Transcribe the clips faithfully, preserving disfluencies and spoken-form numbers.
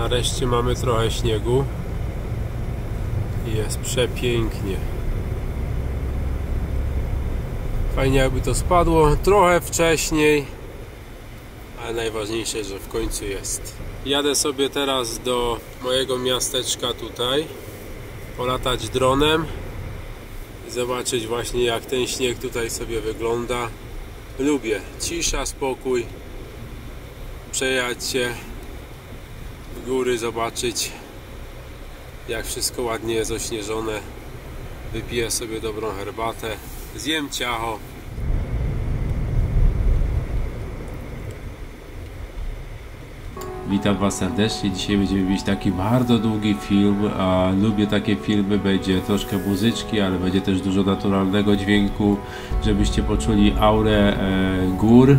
Nareszcie mamy trochę śniegu. Jest przepięknie. Fajnie jakby to spadło trochę wcześniej, ale najważniejsze, że w końcu jest. Jadę sobie teraz do mojego miasteczka tutaj, polatać dronem i zobaczyć właśnie, jak ten śnieg tutaj sobie wygląda. Lubię cisza, spokój, przejechać się w góry, zobaczyć, jak wszystko ładnie jest ośnieżone. Wypiję sobie dobrą herbatę, zjem ciacho. Witam Was serdecznie. Dzisiaj będziemy mieć taki bardzo długi film, a lubię takie filmy, będzie troszkę muzyczki, ale będzie też dużo naturalnego dźwięku, żebyście poczuli aurę e, gór,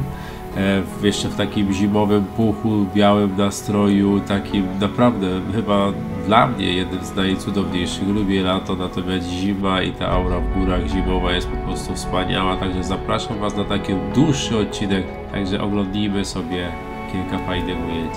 e, jeszcze w takim zimowym puchu, białym nastroju, takim naprawdę chyba dla mnie jednym z najcudowniejszych. Lubię lato, natomiast zima i ta aura w górach zimowa jest po prostu wspaniała, także zapraszam Was na taki dłuższy odcinek, także oglądnijmy sobie kilka fajnych ujęć.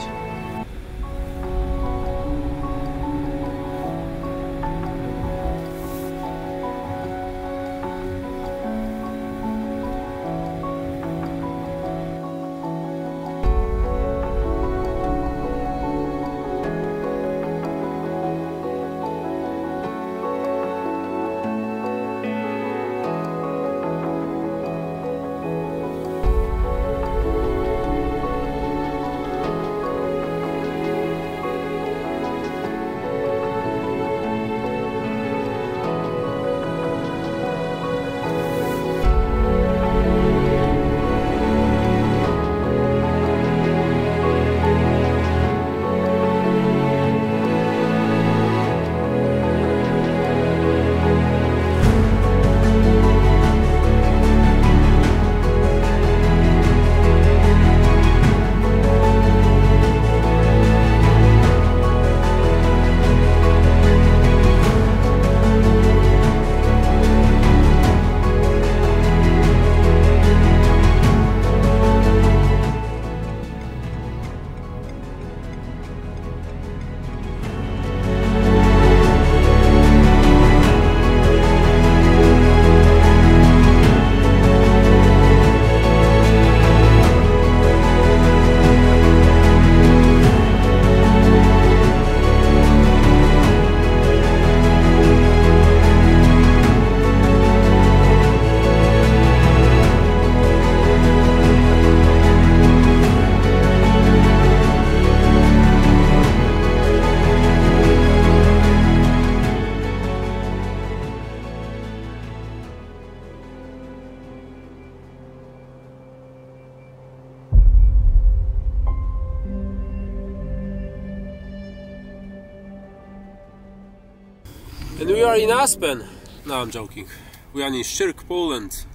And we are in Aspen. No, I'm joking. We are in Szczyrk, Poland.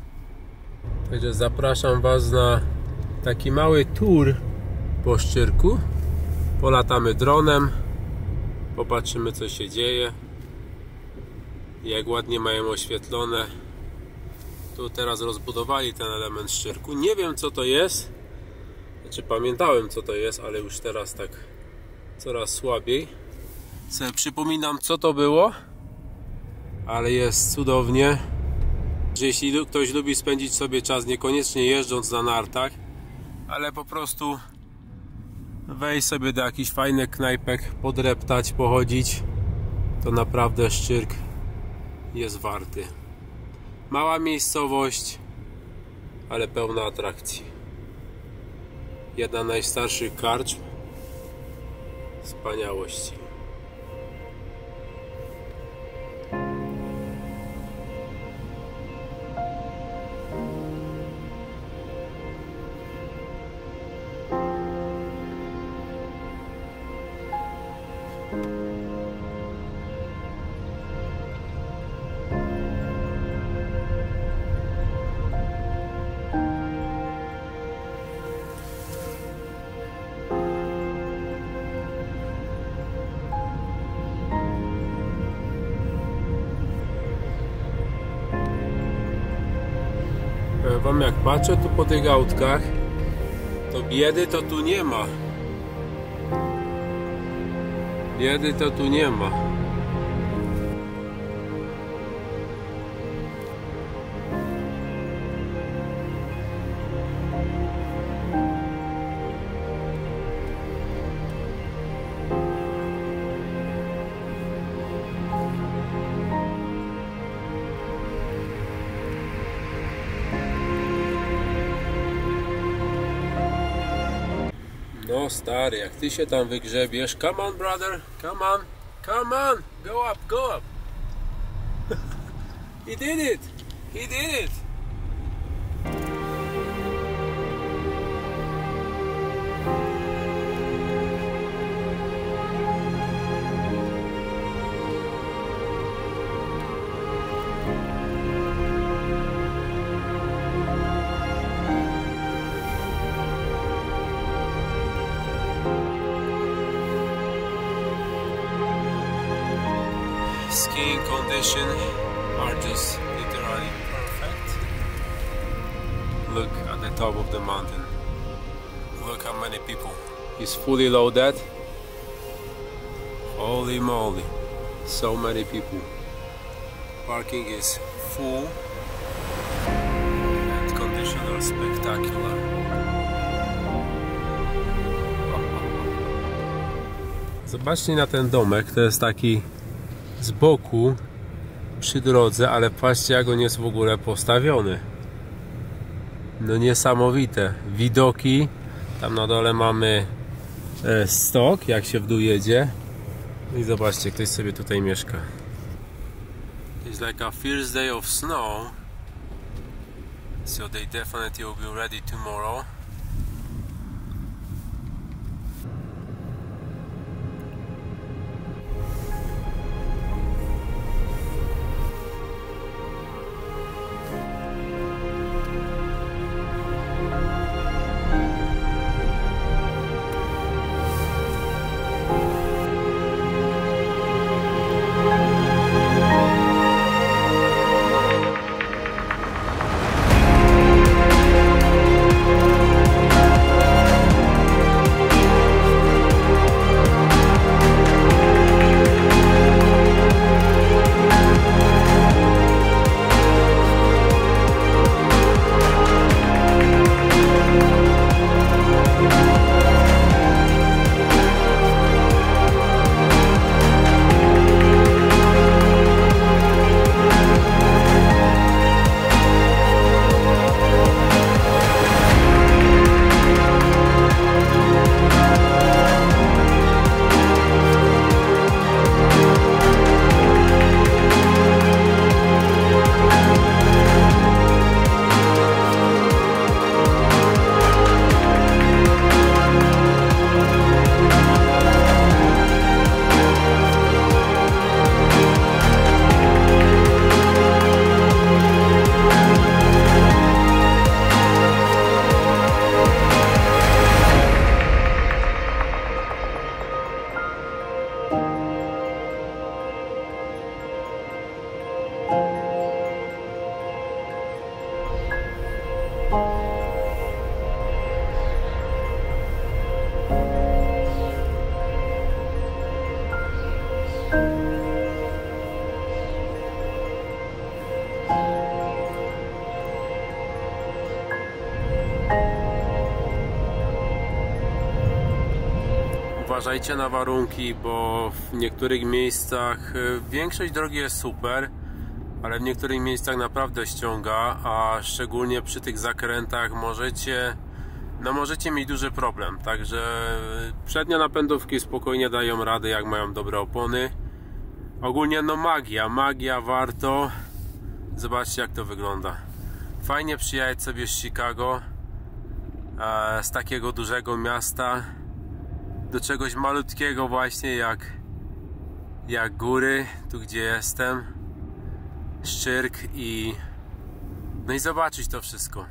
Także zapraszam Was na taki mały tour po Szczyrku. Polatamy dronem, popatrzymy, co się dzieje, jak ładnie mają oświetlone. Tu teraz rozbudowali ten element Szczyrku. Nie wiem, co to jest. Znaczy, pamiętałem, co to jest, ale już teraz tak coraz słabiej. Se przypominam, co to było. Ale jest cudownie, że jeśli ktoś lubi spędzić sobie czas niekoniecznie jeżdżąc na nartach, ale po prostu wejść sobie do jakichś fajnych knajpek, podreptać, pochodzić, to naprawdę Szczyrk jest warty. Mała miejscowość, ale pełna atrakcji. Jedna z najstarszych karczm. Wspaniałości. Wam jak patrzę tu po tych autkach, to biedy to tu nie ma. Jedy to tu nie ma. No stary, jak ty się tam wygrzebiesz, come on brother, come on, come on, go up, go up. He did it, he did it. Skiing conditions are just literally perfect. Look at the top of the mountain. Look how many people. It's fully loaded. Holy moly. So many people. Parking is full. And conditions are spectacular. Zobaczcie na ten domek. To jest taki z boku przy drodze, ale patrzcie, jak on jest w ogóle postawiony. No niesamowite widoki. Tam na dole mamy stok, jak się w dół jedzie. I zobaczcie, ktoś sobie tutaj mieszka. It's like a first day of snow, so they definitely will be ready tomorrow. Uważajcie na warunki, bo w niektórych miejscach większość drogi jest super, ale w niektórych miejscach naprawdę ściąga, a szczególnie przy tych zakrętach możecie, no możecie mieć duży problem. Także przednie napędówki spokojnie dają radę, jak mają dobre opony. Ogólnie no magia, magia, warto. Zobaczcie, jak to wygląda. Fajnie przyjechać sobie z Chicago, z takiego dużego miasta, do czegoś malutkiego właśnie jak, jak góry, tu gdzie jestem, Szczyrk, i no i zobaczyć to wszystko.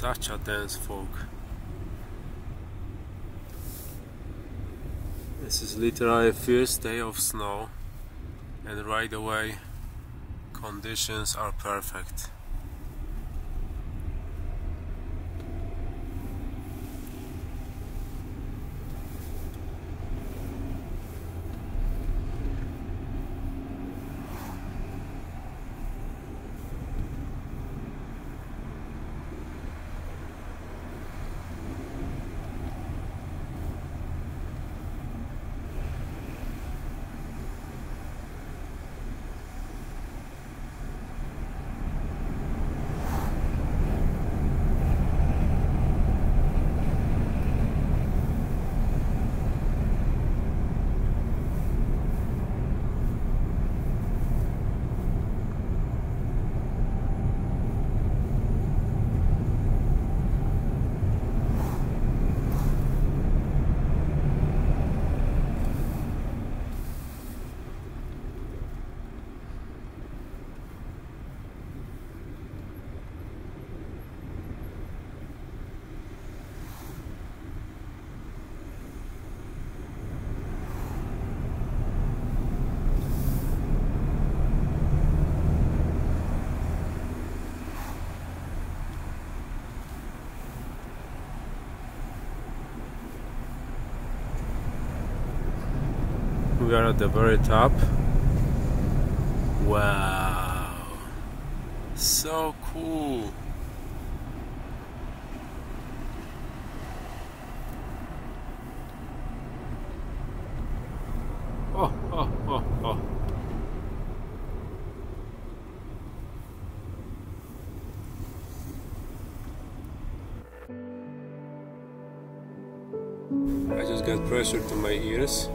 such a dense fog. This is literally first day of snow and right away conditions are perfect. We are at the very top. Wow, so cool. Oh, oh, oh, oh. I just got pressure to my ears.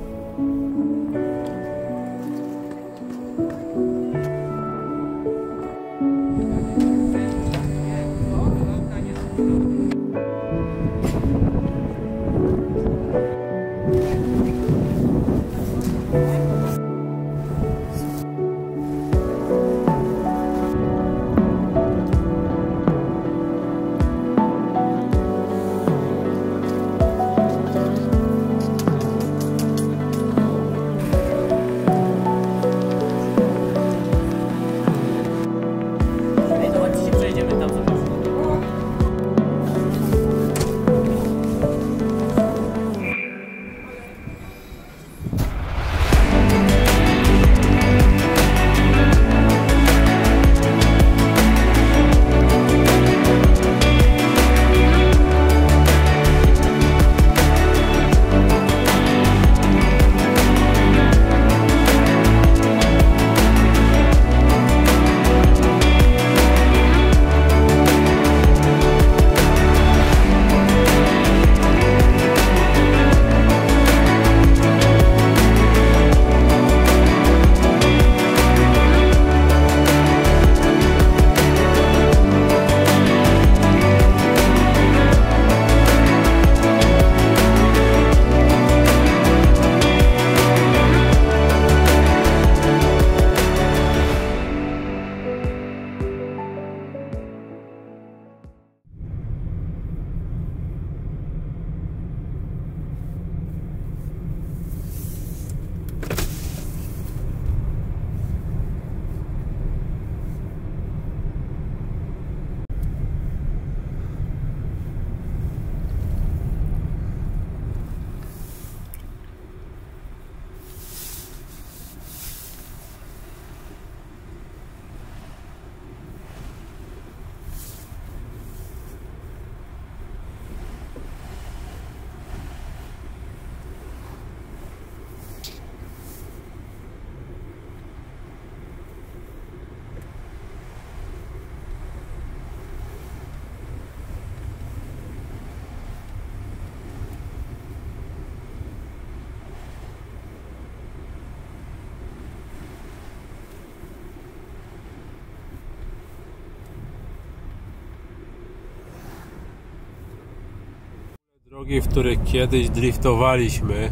Drogi, w których kiedyś driftowaliśmy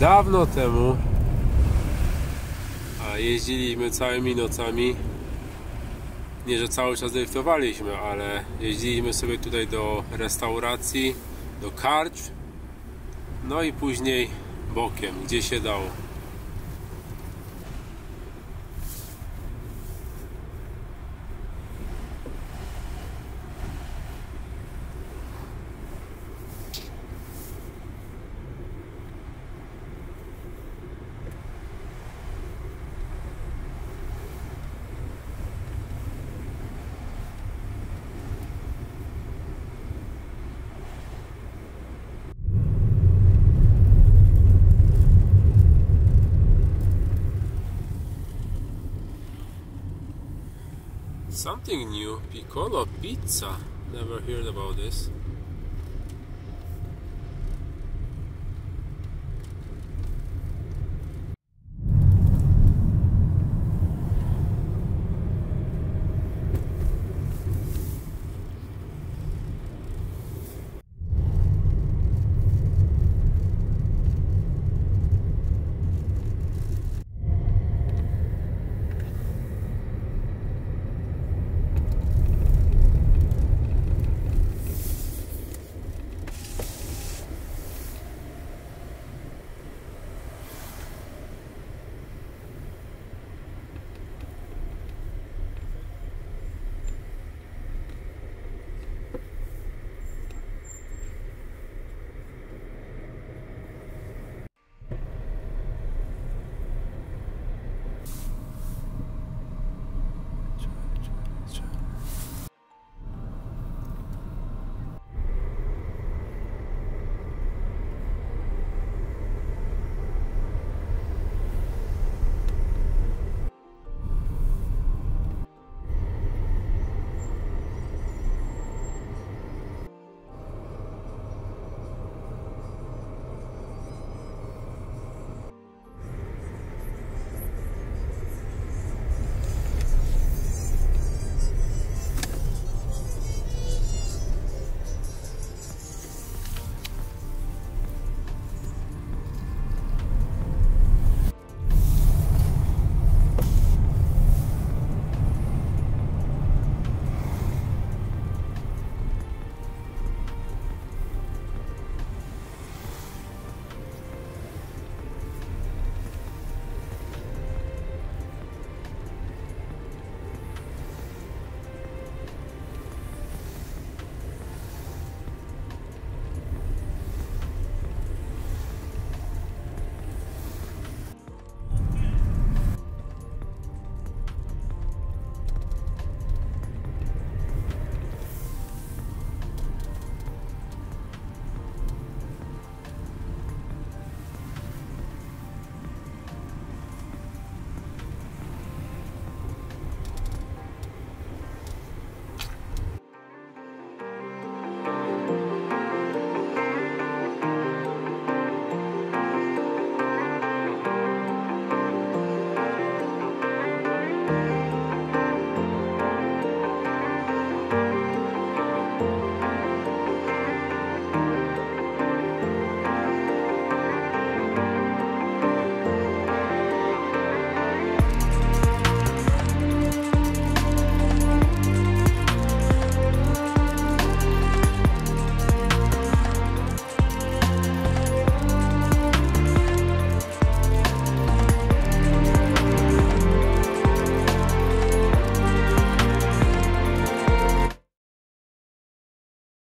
dawno temu, a jeździliśmy całymi nocami, nie, że cały czas driftowaliśmy, ale jeździliśmy sobie tutaj do restauracji, do karcz, no i później bokiem, gdzie się dało. Something new, Piccolo pizza. Never heard about this.